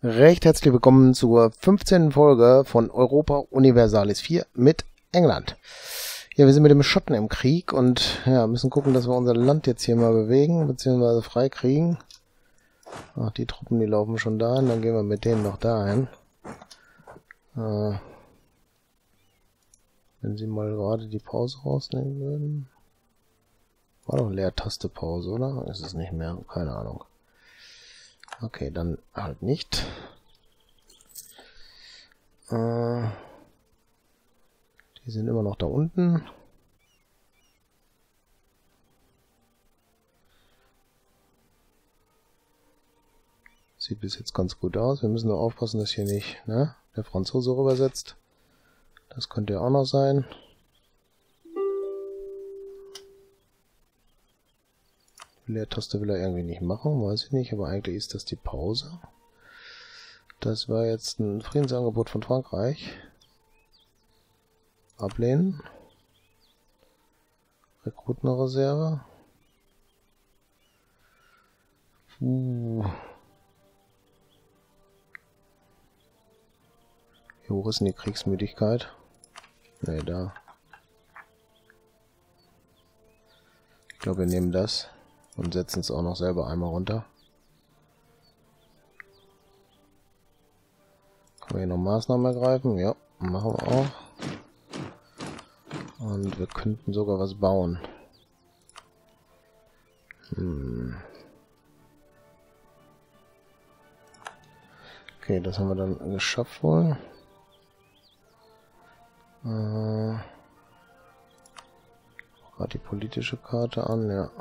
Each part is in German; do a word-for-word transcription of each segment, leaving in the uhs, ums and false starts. Recht herzlich willkommen zur fünfzehnten Folge von Europa Universalis vier mit England. Ja, wir sind mit dem Schotten im Krieg und ja, müssen gucken, dass wir unser Land jetzt hier mal bewegen, beziehungsweise frei kriegen. Ach, die Truppen, die laufen schon dahin, dann gehen wir mit denen noch dahin. Äh, wenn sie mal gerade die Pause rausnehmen würden. War doch Leertaste Pause, oder? Ist es nicht mehr? Keine Ahnung. Okay, dann halt nicht. Äh, die sind immer noch da unten. Sieht bis jetzt ganz gut aus. Wir müssen nur aufpassen, dass hier nicht, ne, der Franzose rübersetzt. Das könnte ja auch noch sein. Leertaste will er irgendwie nicht machen, weiß ich nicht, aber eigentlich ist das die Pause. Das war jetzt ein Friedensangebot von Frankreich. Ablehnen. Rekrutenreserve. Uh. Hier hoch ist denn die Kriegsmüdigkeit? Ne, da. Ich glaube, wir nehmen das. Und setzen es auch noch selber einmal runter. Können wir hier noch Maßnahmen ergreifen? Ja, machen wir auch. Und wir könnten sogar was bauen. Hm. Okay, das haben wir dann geschafft wohl. Äh, gerade die politische Karte an, ja.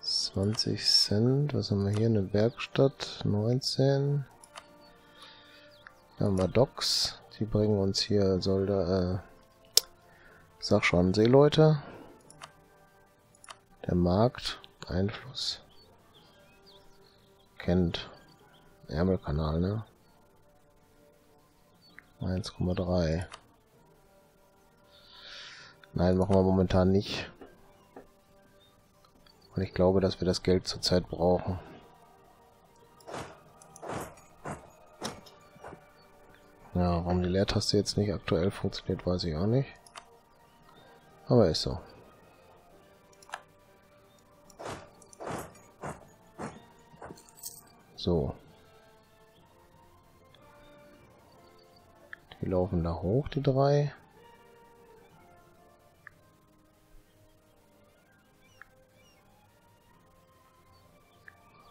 zwanzig Cent, was haben wir hier? Eine Werkstatt, neunzehn. Da haben wir Docks, die bringen uns hier Soldaten, äh, sag schon, Seeleute. Der Markt, Einfluss. Kennt. Ärmelkanal, ne? eins Komma drei. Nein, machen wir momentan nicht. Und ich glaube, dass wir das Geld zurzeit brauchen. Ja, warum die Leertaste jetzt nicht aktuell funktioniert, weiß ich auch nicht. Aber ist so. So. Die laufen da hoch, die drei.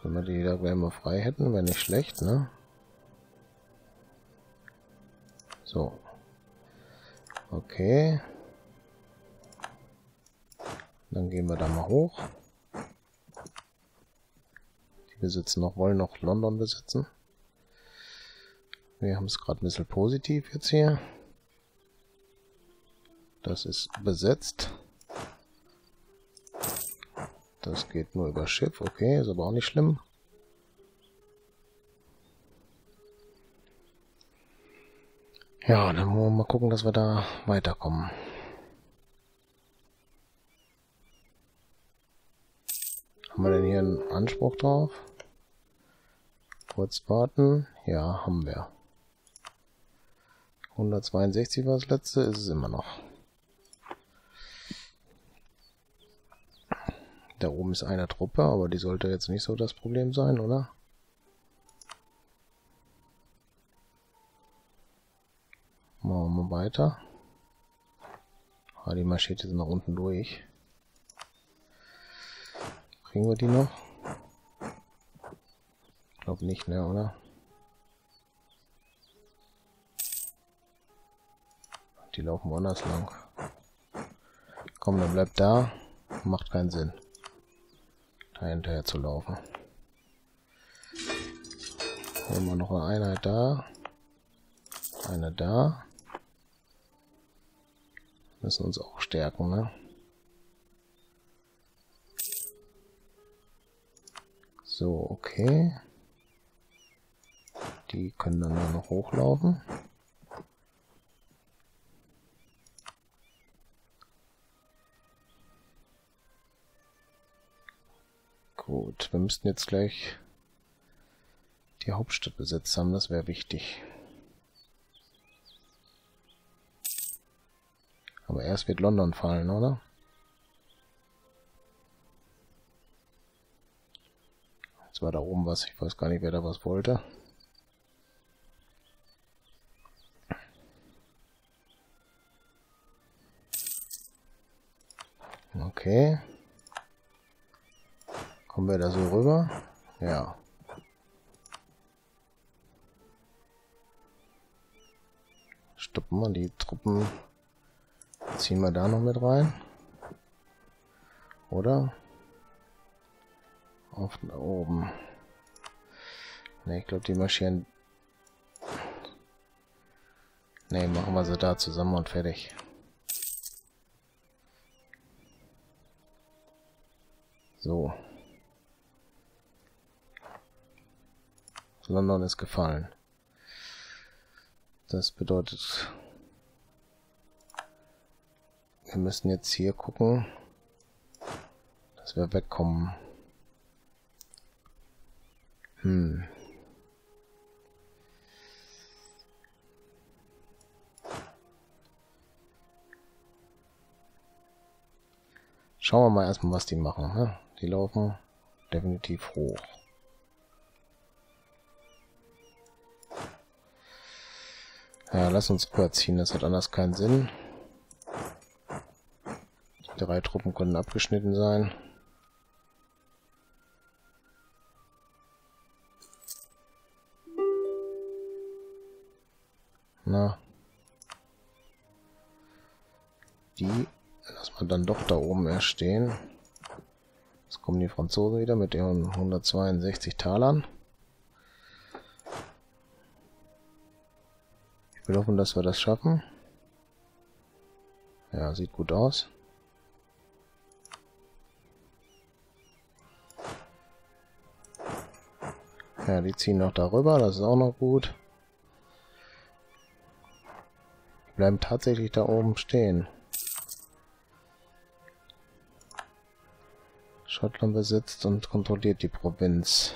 Wenn wir die da gleich mal frei hätten, wäre nicht schlecht, ne? So. Okay. Dann gehen wir da mal hoch. Die besitzen noch, wollen noch London besitzen. Wir haben es gerade ein bisschen positiv jetzt hier. Das ist besetzt. Das geht nur über Schiff, okay, ist aber auch nicht schlimm. Ja, dann wollen wir mal gucken, dass wir da weiterkommen. Haben wir denn hier einen Anspruch drauf? Kurz warten. Ja, haben wir. hundertzweiundsechzig war das letzte, ist es immer noch. Da oben ist eine Truppe, aber die sollte jetzt nicht so das Problem sein, oder? Machen wir mal weiter. Ah, die marschiert jetzt nach unten durch. Kriegen wir die noch? Ich glaube nicht, ne, oder? Die laufen woanders lang. Komm, dann bleib da. Macht keinen Sinn, da hinterher zu laufen. Holen wir noch eine Einheit da. Eine da. Müssen uns auch stärken, ne? So, okay. Die können dann nur noch hochlaufen. Gut, wir müssten jetzt gleich die Hauptstadt besetzt haben, das wäre wichtig. Aber erst wird London fallen, oder? Jetzt war da oben was, ich weiß gar nicht, wer da was wollte. Okay. Kommen wir da so rüber? Ja. Stoppen wir die Truppen. Ziehen wir da noch mit rein. Oder? Auf da oben. Ne, ich glaube, die marschieren. Ne, machen wir sie da zusammen und fertig. So. London ist gefallen. Das bedeutet, wir müssen jetzt hier gucken, dass wir wegkommen. Hm. Schauen wir mal erstmal, was die machen. Ne? Die laufen definitiv hoch. Ja, lass uns überziehen, das hat anders keinen Sinn. Die drei Truppen können abgeschnitten sein. Na. Die lassen wir dann doch da oben erst stehen. Jetzt kommen die Franzosen wieder mit ihren hundertzweiundsechzig Talern. Wir hoffen, dass wir das schaffen. Ja, sieht gut aus. Ja, die ziehen noch darüber, das ist auch noch gut. Die bleiben tatsächlich da oben stehen. Schottland besitzt und kontrolliert die Provinz.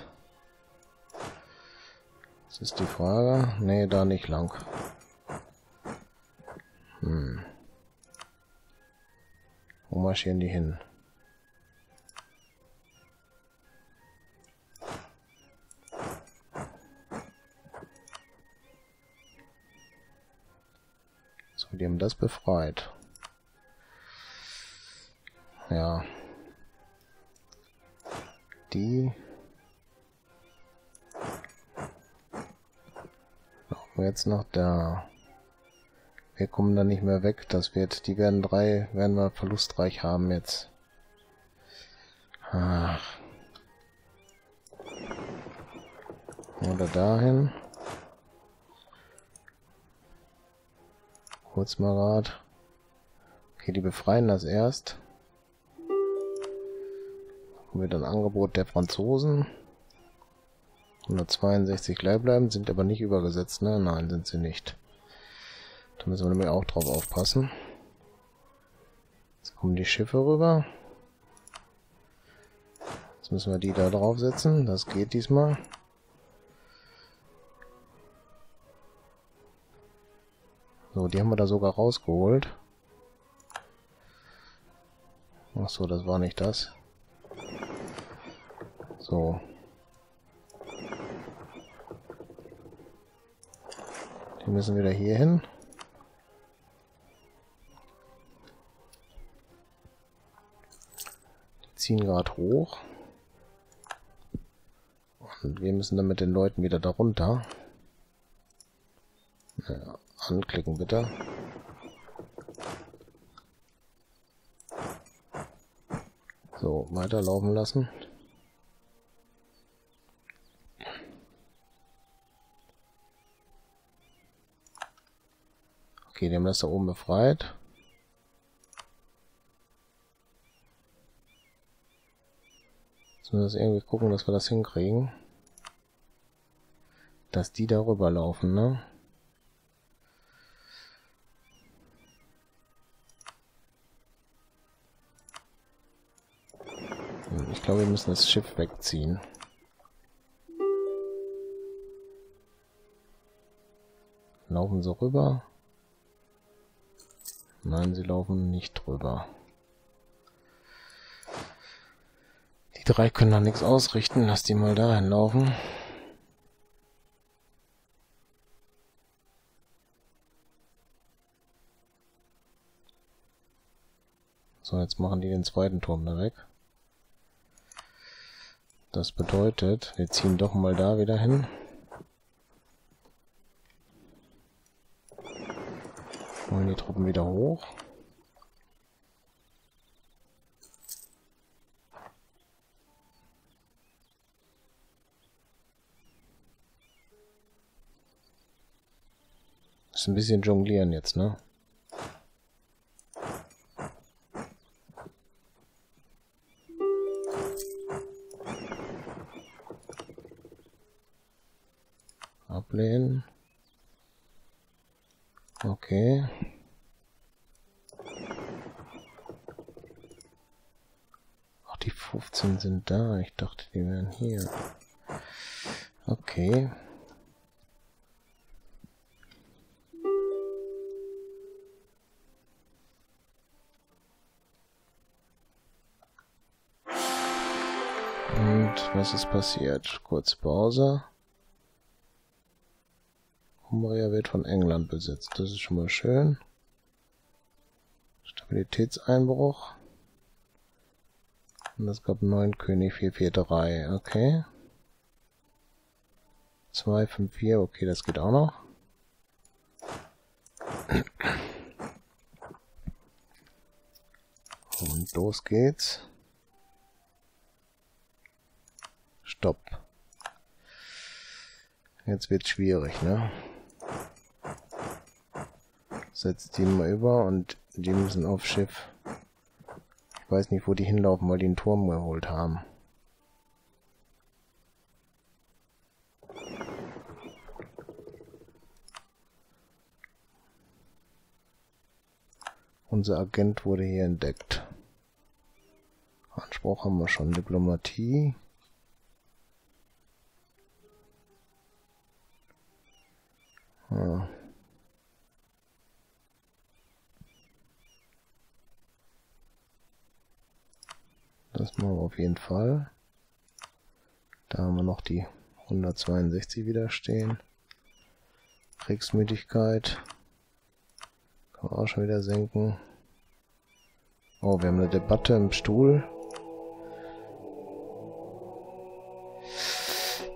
Das ist die Frage. Nee, da nicht lang. Hm. Wo marschieren die hin? So, die haben das befreit. Ja. Die laufen jetzt noch da. Wir kommen da nicht mehr weg, das wird, die werden drei, werden wir verlustreich haben jetzt. Ach. Oder dahin. Kurz mal Rat. Okay, die befreien das erst. Haben wir dann Angebot der Franzosen. hundertzweiundsechzig gleich bleiben, sind aber nicht übergesetzt, ne? Nein, sind sie nicht. Da müssen wir nämlich auch drauf aufpassen. Jetzt kommen die Schiffe rüber. Jetzt müssen wir die da draufsetzen. Das geht diesmal. So, die haben wir da sogar rausgeholt. Ach so, das war nicht das. So. Die müssen wieder hier hin. Ziehen gerade hoch und wir müssen dann mit den Leuten wieder darunter. Ja, anklicken bitte. So, weiterlaufen lassen. Okay, die haben das da oben befreit. Müssen wir irgendwie gucken, dass wir das hinkriegen. Dass die darüber laufen, ne? Hm. Ich glaube, wir müssen das Schiff wegziehen. Laufen sie rüber? Nein, sie laufen nicht rüber. Die drei können da nichts ausrichten. Lass die mal dahin laufen. So, jetzt machen die den zweiten Turm da weg. Das bedeutet, wir ziehen doch mal da wieder hin. Holen die Truppen wieder hoch. Ist ein bisschen jonglieren jetzt, ne? Ablehnen. Okay. Ach, die fünfzehn sind da. Ich dachte, die wären hier. Okay. Und was ist passiert? Kurze Pause. Umbria wird von England besetzt. Das ist schon mal schön. Stabilitätseinbruch. Und es gab einen neuen König, vier vier drei. Okay. zwei fünf vier. Okay, das geht auch noch. Und los geht's. Stopp. Jetzt wird's schwierig, ne? Setzt die mal über und die müssen auf Schiff. Ich weiß nicht, wo die hinlaufen, weil die einen Turm geholt haben. Unser Agent wurde hier entdeckt. Anspruch haben wir schon. Diplomatie. Ja. Das machen wir auf jeden Fall. Da haben wir noch die hundertzweiundsechzig wieder stehen. Kriegsmüdigkeit. Kann man auch schon wieder senken. Oh, wir haben eine Debatte im Stuhl.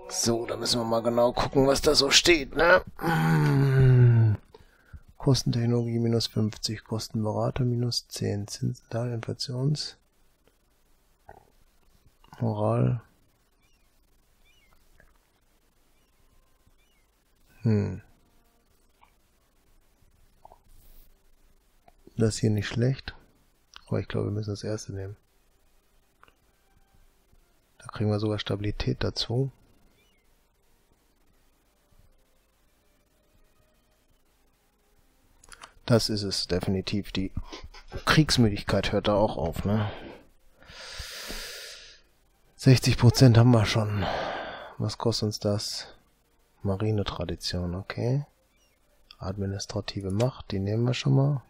So, da müssen wir mal genau gucken, was da so steht, ne? Hm. Kostentechnologie minus fünfzig, Kostenberater minus zehn, Zinsen da, Inflations... Moral. Hm. Das hier nicht schlecht. Aber ich glaube, wir müssen das erste nehmen. Da kriegen wir sogar Stabilität dazu. Das ist es definitiv. Die Kriegsmüdigkeit hört da auch auf, ne? sechzig Prozent haben wir schon. Was kostet uns das? Marinetradition, okay. Administrative Macht, die nehmen wir schon mal.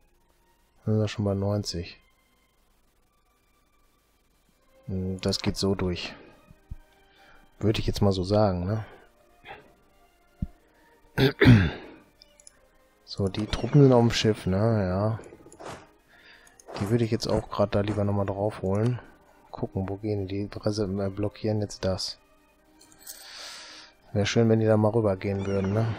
Dann sind wir schon bei neunzig. Das geht so durch. Würde ich jetzt mal so sagen, ne? So, die Truppen sind auf dem Schiff, ne? Ja. Die würde ich jetzt auch gerade da lieber nochmal drauf holen. Gucken, wo gehen die? Die blockieren jetzt das. Wäre schön, wenn die da mal rüber gehen würden, ne?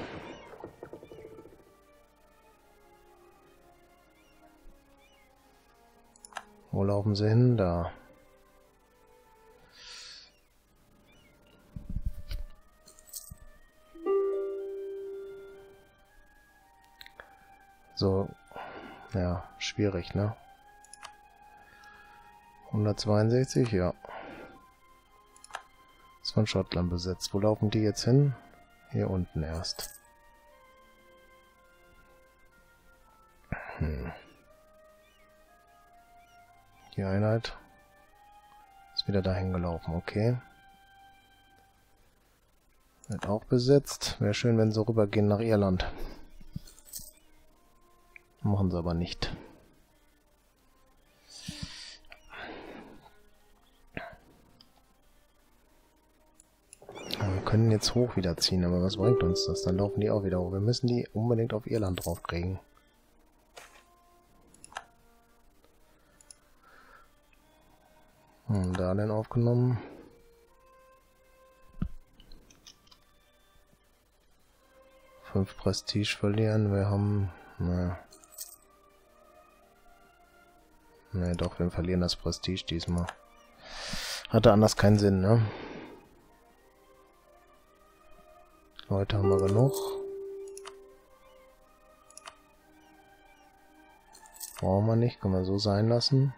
Wo laufen sie hin? Da. So, ja, schwierig, ne? hundertzweiundsechzig, ja. Ist von Schottland besetzt. Wo laufen die jetzt hin? Hier unten erst. Hm. Die Einheit ist ist wieder dahin gelaufen, okay. Wird auch besetzt. Wäre schön, wenn sie rübergehen nach Irland. Machen sie aber nicht. Wir können jetzt hoch wieder ziehen, aber was bringt uns das? Dann laufen die auch wieder hoch. Wir müssen die unbedingt auf Irland draufkriegen. Und da dann aufgenommen. fünf Prestige verlieren. Wir haben... Naja. Ne, doch, wir verlieren das Prestige diesmal. Hatte anders keinen Sinn, ne? Leute haben wir genug. Brauchen wir nicht, können wir so sein lassen.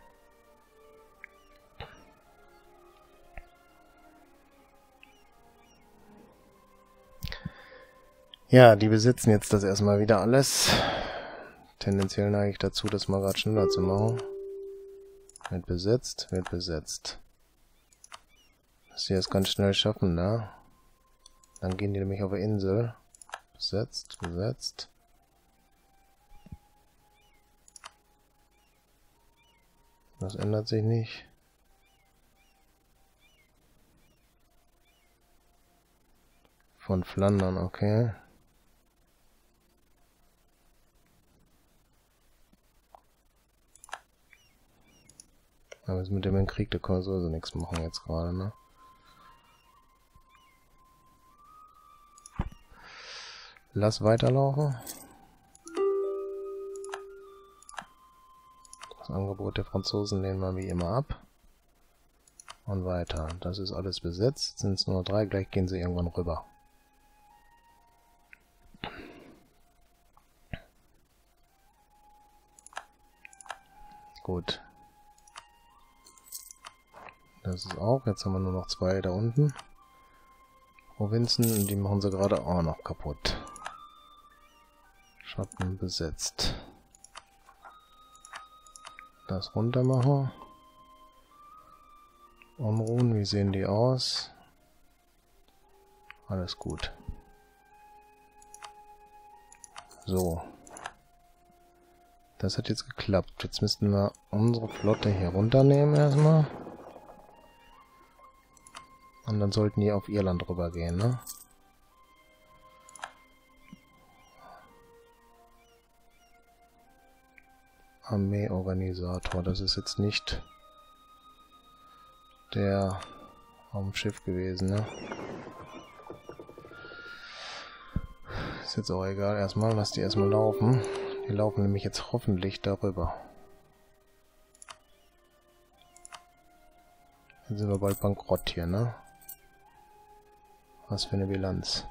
Ja, die besitzen jetzt das erstmal wieder alles. Tendenziell neige ich dazu, das mal gerade schneller zu machen. Wird besetzt, wird besetzt. Dass sie das ganz schnell schaffen, ne? Dann gehen die nämlich auf die Insel. Besetzt, besetzt. Das ändert sich nicht. Von Flandern, okay. Aber jetzt mit dem Krieg, da können wir sowieso nichts machen jetzt gerade, ne? Lass weiterlaufen. Das Angebot der Franzosen lehnen wir wie immer ab. Und weiter. Das ist alles besetzt. Sind es nur drei, gleich gehen sie irgendwann rüber. Gut. Das ist auch. Jetzt haben wir nur noch zwei da unten. Provinzen, und die machen sie gerade auch noch kaputt. Schotten besetzt. Das runter machen. Unruhen, wie sehen die aus? Alles gut. So. Das hat jetzt geklappt. Jetzt müssten wir unsere Flotte hier runternehmen erstmal. Und dann sollten die auf Irland rübergehen, ne? Armeeorganisator, das ist jetzt nicht der am Schiff gewesen, ne? Ist jetzt auch egal, erstmal, lass die erstmal laufen. Die laufen nämlich jetzt hoffentlich darüber. Jetzt sind wir bald bankrott hier, ne? Was für eine Bilanz.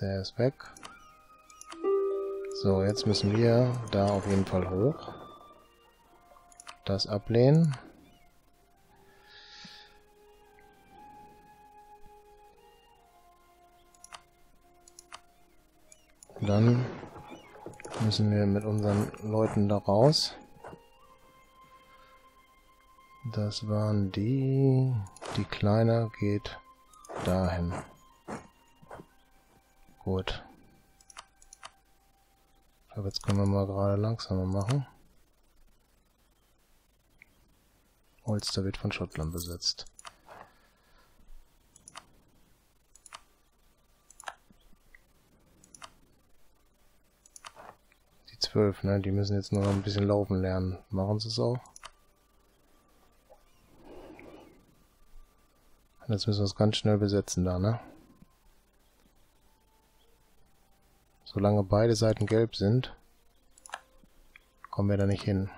Der ist weg. So, jetzt müssen wir da auf jeden Fall hoch. Das ablehnen. Dann müssen wir mit unseren Leuten da raus. Das waren die... Die Kleine geht dahin. Gut. Aber jetzt können wir mal gerade langsamer machen. Ulster wird von Schottland besetzt. zwölf, ne? Die müssen jetzt nur noch ein bisschen laufen lernen. Machen sie es auch? Und jetzt müssen wir es ganz schnell besetzen da, ne? Solange beide Seiten gelb sind, kommen wir da nicht hin.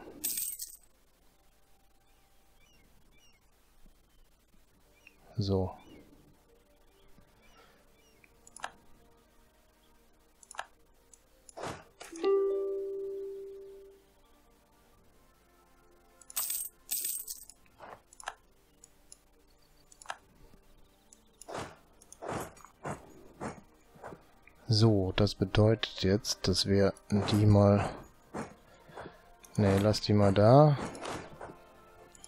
So. So, das bedeutet jetzt, dass wir die mal... Ne, lass die mal da.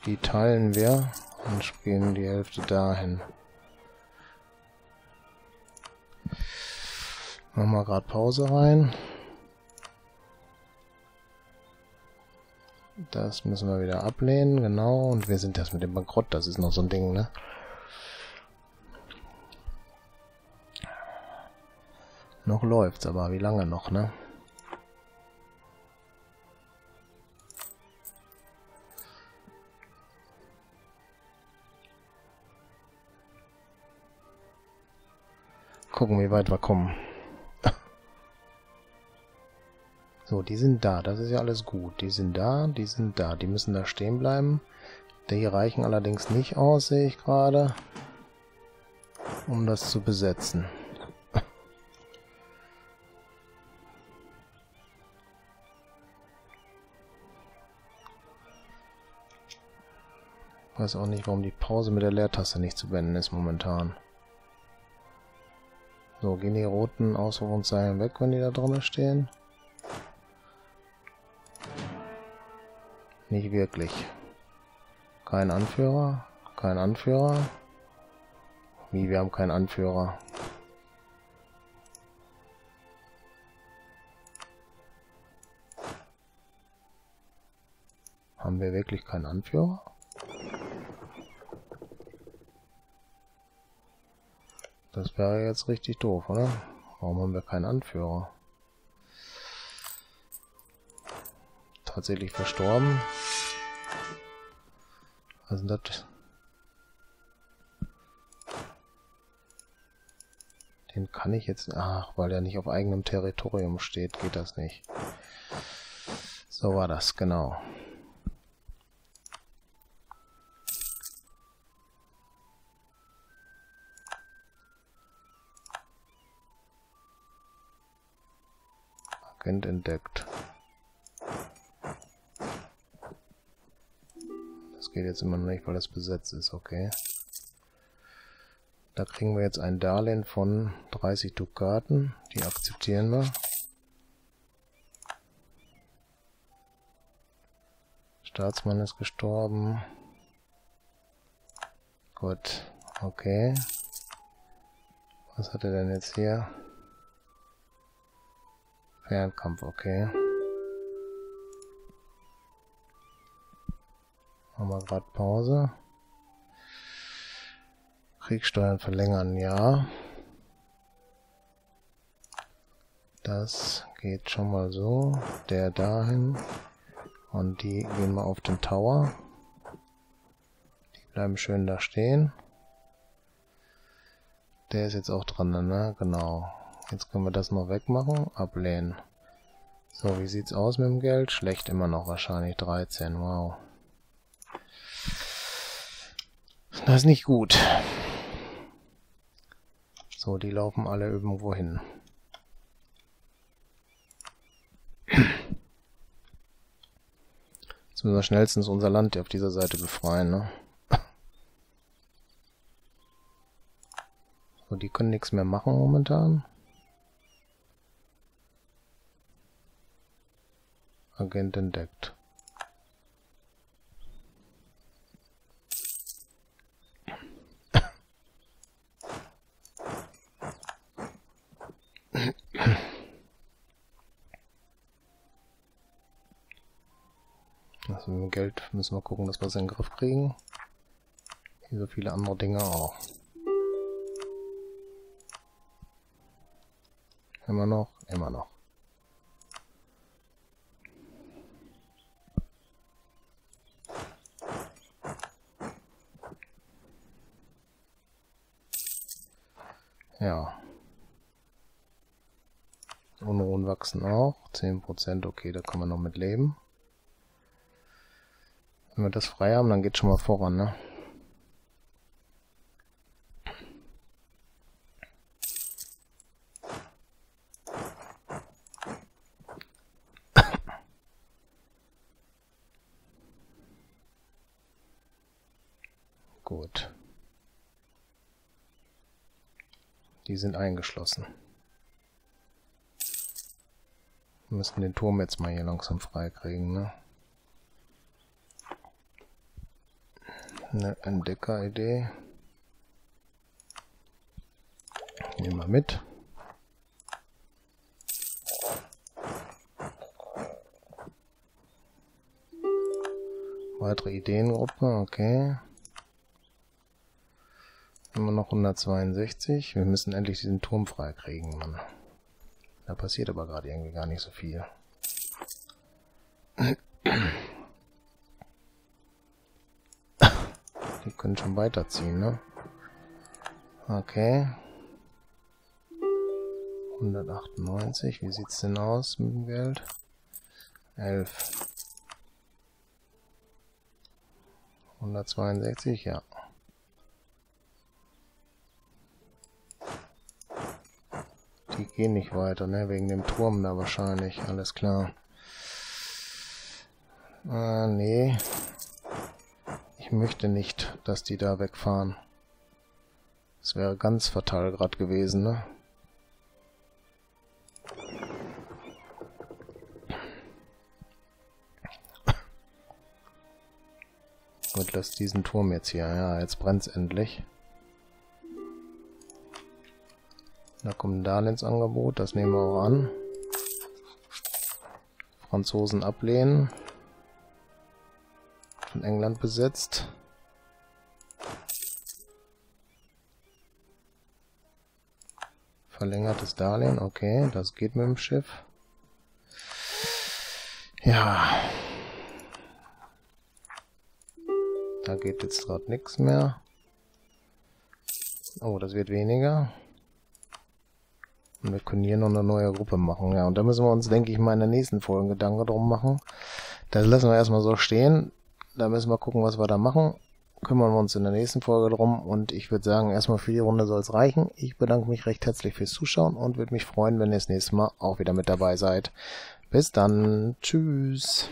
Die teilen wir und spielen die Hälfte dahin. Machen wir gerade Pause rein. Das müssen wir wieder ablehnen, genau. Und wir sind erst mit dem Bankrott, das ist noch so ein Ding, ne? Noch läuft's, aber wie lange noch, ne? Gucken, wie weit wir kommen. So, die sind da, das ist ja alles gut. Die sind da, die sind da, die müssen da stehen bleiben. Die reichen allerdings nicht aus, sehe ich gerade, um das zu besetzen. Ich weiß auch nicht, warum die Pause mit der Leertaste nicht zu beenden ist momentan. So, gehen die roten Ausrufungszeichen weg, wenn die da drin stehen? Nicht wirklich. Kein Anführer. Kein Anführer. Wie, wir haben keinen Anführer. Haben wir wirklich keinen Anführer? Das wäre jetzt richtig doof, oder? Warum haben wir keinen Anführer? Tatsächlich verstorben. Also das... Den kann ich jetzt... Ach, weil er nicht auf eigenem Territorium steht, geht das nicht. So war das, genau. Agent entdeckt. Geht jetzt immer noch nicht, weil das besetzt ist, okay. Da kriegen wir jetzt ein Darlehen von dreißig Dukaten, die akzeptieren wir. Staatsmann ist gestorben. Gut, okay. Was hat er denn jetzt hier? Fernkampf, okay. Machen wir gerade Pause. Kriegssteuern verlängern, ja. Das geht schon mal so. Der dahin. Und die gehen wir auf den Tower. Die bleiben schön da stehen. Der ist jetzt auch dran, ne? Genau. Jetzt können wir das noch wegmachen. Ablehnen. So, wie sieht's aus mit dem Geld? Schlecht immer noch wahrscheinlich. dreizehn, wow. Das ist nicht gut. So, die laufen alle irgendwo hin. Jetzt müssen wir schnellstens unser Land auf dieser Seite befreien, ne? So, die können nichts mehr machen momentan. Agent entdeckt. Also mit dem Geld müssen wir gucken, dass wir es in den Griff kriegen. Wie so viele andere Dinge auch. Immer noch, immer noch. Ja. Unruhen wachsen auch. zehn Prozent, okay, da kann man noch mit leben. Wenn wir das frei haben, dann geht's schon mal voran, ne? Gut. Die sind eingeschlossen. Wir müssen den Turm jetzt mal hier langsam freikriegen, ne? Eine Entdecker-Idee. Nehmen wir mit. Weitere Ideengruppe, okay. Immer noch hundertzweiundsechzig. Wir müssen endlich diesen Turm freikriegen, Mann. Da passiert aber gerade irgendwie gar nicht so viel. Die können schon weiterziehen, ne? Okay. hundertachtundneunzig. Wie sieht's denn aus mit dem Geld? elf. hundertzweiundsechzig, ja. Die gehen nicht weiter, ne? Wegen dem Turm da wahrscheinlich. Alles klar. Ah, nee. Ich möchte nicht, dass die da wegfahren. Das wäre ganz fatal gerade gewesen, ne? Gut, lass diesen Turm jetzt hier. Ja, jetzt brennt's endlich. Da kommt ein Darlehensangebot, das nehmen wir auch an. Franzosen ablehnen. Von England besetzt. Verlängertes Darlehen, okay, das geht mit dem Schiff. Ja. Da geht jetzt gerade nichts mehr. Oh, das wird weniger. Und wir können hier noch eine neue Gruppe machen. Ja, und da müssen wir uns, denke ich mal, in der nächsten Folge Gedanken drum machen. Das lassen wir erstmal so stehen. Da müssen wir gucken, was wir da machen. Kümmern wir uns in der nächsten Folge drum. Und ich würde sagen, erstmal für die Runde soll es reichen. Ich bedanke mich recht herzlich fürs Zuschauen und würde mich freuen, wenn ihr das nächste Mal auch wieder mit dabei seid. Bis dann. Tschüss.